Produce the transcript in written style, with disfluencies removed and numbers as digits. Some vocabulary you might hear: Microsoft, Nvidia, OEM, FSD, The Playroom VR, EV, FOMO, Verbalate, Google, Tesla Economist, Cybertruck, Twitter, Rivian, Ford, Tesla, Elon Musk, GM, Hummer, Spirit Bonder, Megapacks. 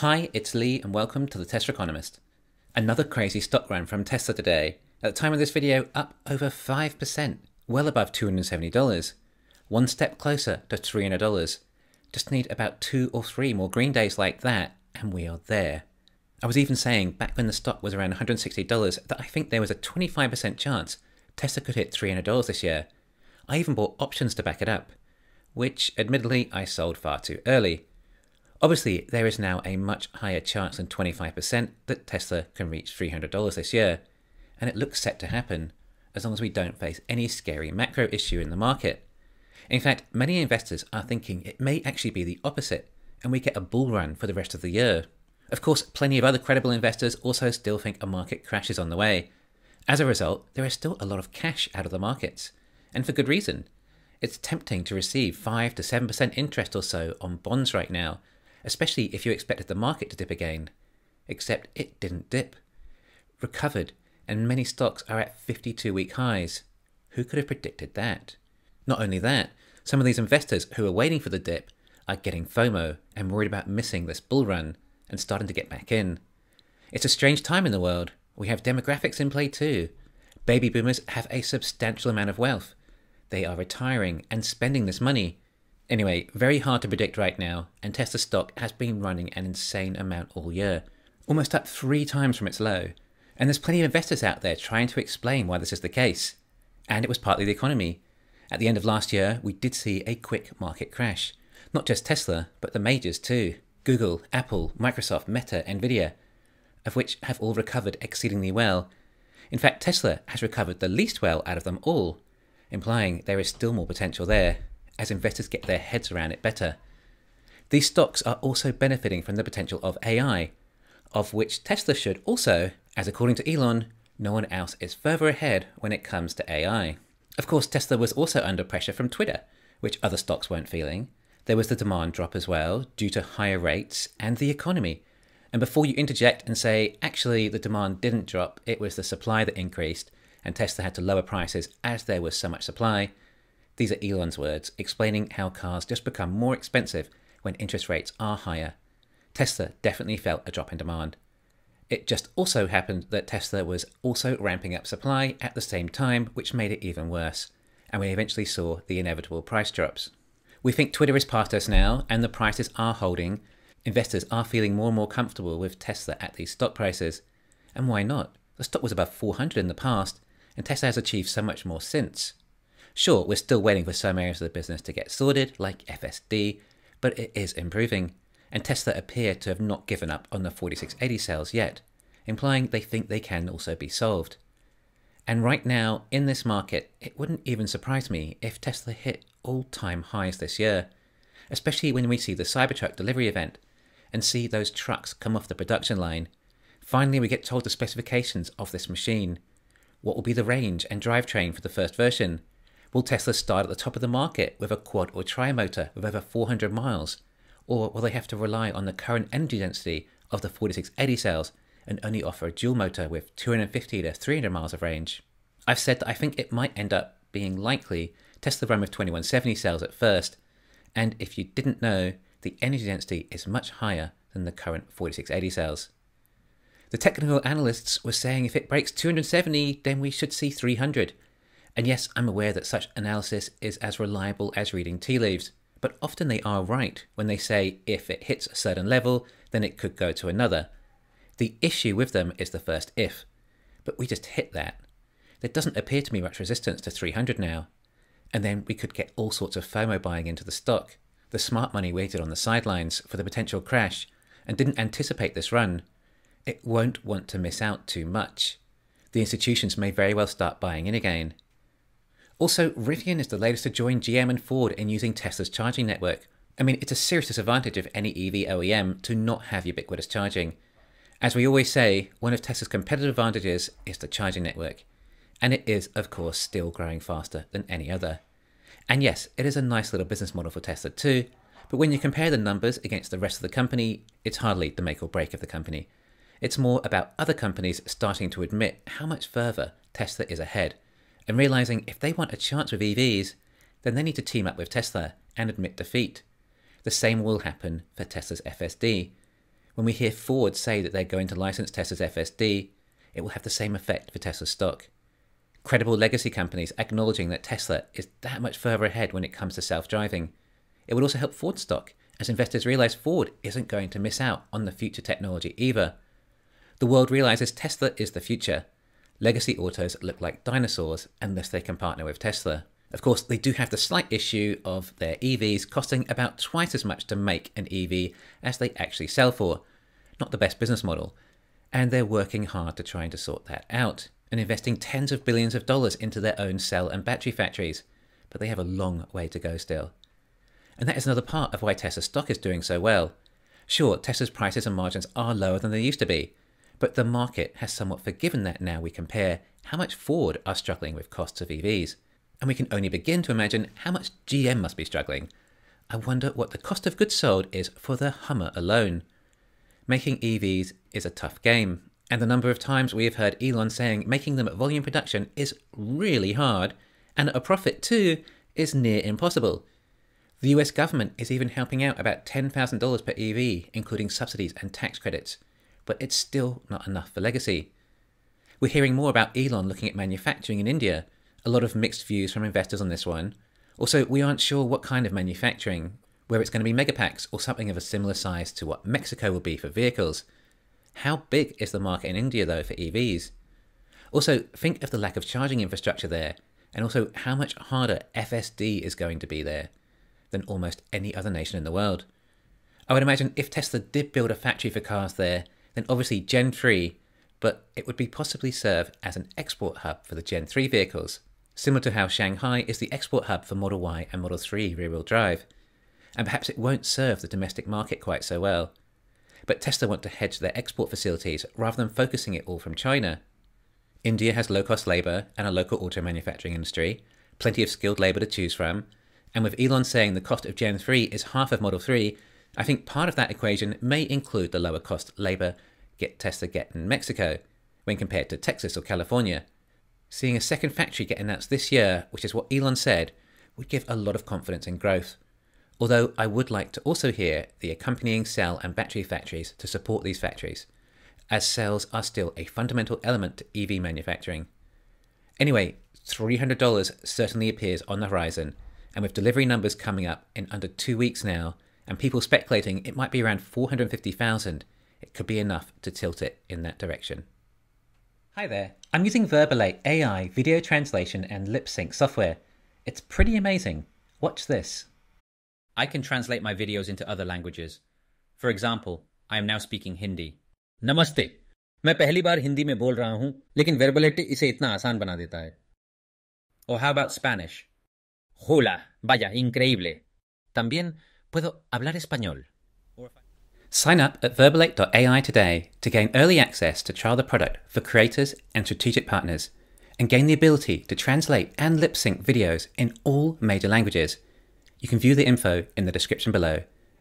Hi, it's Lee and welcome to the Tesla Economist. Another crazy stock run from Tesla today, at the time of this video up over 5%, well above $270, one step closer to $300. Just need about 2 or 3 more green days like that and we are there. I was even saying back when the stock was around $160 that I think there was a 25% chance Tesla could hit $300 this year. I even bought options to back it up, which admittedly I sold far too early. Obviously, there is now a much higher chance than 25% that Tesla can reach $300 this year, and it looks set to happen, as long as we don't face any scary macro issue in the market. In fact, many investors are thinking it may actually be the opposite, and we get a bull run for the rest of the year. Of course, plenty of other credible investors also still think a market crash is on the way. As a result, there is still a lot of cash out of the markets, and for good reason. It's tempting to receive 5 to 7% interest or so on bonds right now, especially if you expected the market to dip again. Except it didn't dip. Recovered, and many stocks are at 52-week highs. Who could have predicted that? Not only that, some of these investors who are waiting for the dip are getting FOMO and worried about missing this bull run and starting to get back in. It's a strange time in the world. We have demographics in play too. Baby boomers have a substantial amount of wealth. They are retiring and spending this money. Anyway, very hard to predict right now, and Tesla stock has been running an insane amount all year, almost up 3 times from its low, and there's plenty of investors out there trying to explain why this is the case. And it was partly the economy. At the end of last year, we did see a quick market crash. Not just Tesla, but the majors too. Google, Apple, Microsoft, Meta, Nvidia, of which have all recovered exceedingly well. In fact, Tesla has recovered the least well out of them all, implying there is still more potential there, as investors get their heads around it better. These stocks are also benefiting from the potential of AI, of which Tesla should also, as according to Elon, no one else is further ahead when it comes to AI. Of course, Tesla was also under pressure from Twitter, which other stocks weren't feeling. There was the demand drop as well, due to higher rates and the economy. And before you interject and say, actually, the demand didn't drop, it was the supply that increased, and Tesla had to lower prices as there was so much supply. These are Elon's words, explaining how cars just become more expensive when interest rates are higher. Tesla definitely felt a drop in demand. It just also happened that Tesla was also ramping up supply at the same time, which made it even worse, and we eventually saw the inevitable price drops. We think Twitter is past us now, and the prices are holding. Investors are feeling more and more comfortable with Tesla at these stock prices. And why not? The stock was above 400 in the past, and Tesla has achieved so much more since. Sure, we're still waiting for some areas of the business to get sorted, like FSD, but it is improving, and Tesla appear to have not given up on the 4680 sales yet, implying they think they can also be solved. And right now, in this market, it wouldn't even surprise me if Tesla hit all-time highs this year, especially when we see the Cybertruck delivery event and see those trucks come off the production line. Finally, we get told the specifications of this machine. What will be the range and drivetrain for the first version? Will Tesla start at the top of the market with a quad or tri-motor with over 400 miles? Or will they have to rely on the current energy density of the 4680 cells and only offer a dual motor with 250 to 300 miles of range? I've said that I think it might end up being likely Tesla run with 2170 cells at first, and if you didn't know, the energy density is much higher than the current 4680 cells. The technical analysts were saying if it breaks 270, then we should see 300. And yes, I'm aware that such analysis is as reliable as reading tea leaves, but often they are right when they say if it hits a certain level, then it could go to another. The issue with them is the first if, but we just hit that. There doesn't appear to be much resistance to 300 now, and then we could get all sorts of FOMO buying into the stock. The smart money waited on the sidelines for the potential crash and didn't anticipate this run. It won't want to miss out too much. The institutions may very well start buying in again. Also, Rivian is the latest to join GM and Ford in using Tesla's charging network. I mean, it's a serious disadvantage of any EV OEM to not have ubiquitous charging. As we always say, one of Tesla's competitive advantages is the charging network. And it is, of course, still growing faster than any other. And yes, it is a nice little business model for Tesla too, but when you compare the numbers against the rest of the company, it's hardly the make or break of the company. It's more about other companies starting to admit how much further Tesla is ahead, and realizing if they want a chance with EVs, then they need to team up with Tesla and admit defeat. The same will happen for Tesla's FSD. When we hear Ford say that they're going to license Tesla's FSD, it will have the same effect for Tesla's stock. Credible legacy companies acknowledging that Tesla is that much further ahead when it comes to self-driving. It would also help Ford's stock, as investors realize Ford isn't going to miss out on the future technology either. The world realizes Tesla is the future. Legacy autos look like dinosaurs unless they can partner with Tesla. Of course, they do have the slight issue of their EVs costing about twice as much to make an EV as they actually sell for. Not the best business model. And they're working hard to try to sort that out and investing tens of billions of dollars into their own cell and battery factories. But they have a long way to go still. And that is another part of why Tesla's stock is doing so well. Sure, Tesla's prices and margins are lower than they used to be, but the market has somewhat forgiven that now we compare how much Ford are struggling with costs of EVs. And we can only begin to imagine how much GM must be struggling. I wonder what the cost of goods sold is for the Hummer alone. Making EVs is a tough game, and the number of times we have heard Elon saying making them at volume production is really hard, and at a profit too is near impossible. The US government is even helping out about $10,000 per EV, including subsidies and tax credits, but it's still not enough for legacy. We're hearing more about Elon looking at manufacturing in India. A lot of mixed views from investors on this one. Also, we aren't sure what kind of manufacturing, whether it's going to be Megapacks or something of a similar size to what Mexico will be for vehicles. How big is the market in India though for EVs? Also, think of the lack of charging infrastructure there, and also how much harder FSD is going to be there than almost any other nation in the world. I would imagine if Tesla did build a factory for cars there, then obviously Gen 3, but it would be possibly serve as an export hub for the Gen 3 vehicles, similar to how Shanghai is the export hub for Model Y and Model 3 rear-wheel drive. And perhaps it won't serve the domestic market quite so well. But Tesla want to hedge their export facilities rather than focusing it all from China. India has low-cost labour and a local auto manufacturing industry, plenty of skilled labour to choose from, and with Elon saying the cost of Gen 3 is half of Model 3, I think part of that equation may include the lower cost labour Tesla get in Mexico when compared to Texas or California. Seeing a second factory get announced this year, which is what Elon said, would give a lot of confidence in growth. Although I would like to also hear the accompanying cell and battery factories to support these factories, as cells are still a fundamental element to EV manufacturing. Anyway, $300 certainly appears on the horizon, and with delivery numbers coming up in under 2 weeks now, and people speculating it might be around 450,000, it could be enough to tilt it in that direction. Hi there, I'm using Verbalate AI video translation and lip sync software. It's pretty amazing. Watch this. I can translate my videos into other languages. For example, I am now speaking Hindi. Namaste. मैं पहली बार हिंदी में बोल रहा हूँ, लेकिन Verbalate इसे इतना आसान बना देता है. Or how about Spanish? Hola, vaya, increíble. También puedo hablar español. Sign up at Verbalate.ai today to gain early access to trial the product for creators and strategic partners, and gain the ability to translate and lip sync videos in all major languages. You can view the info in the description below.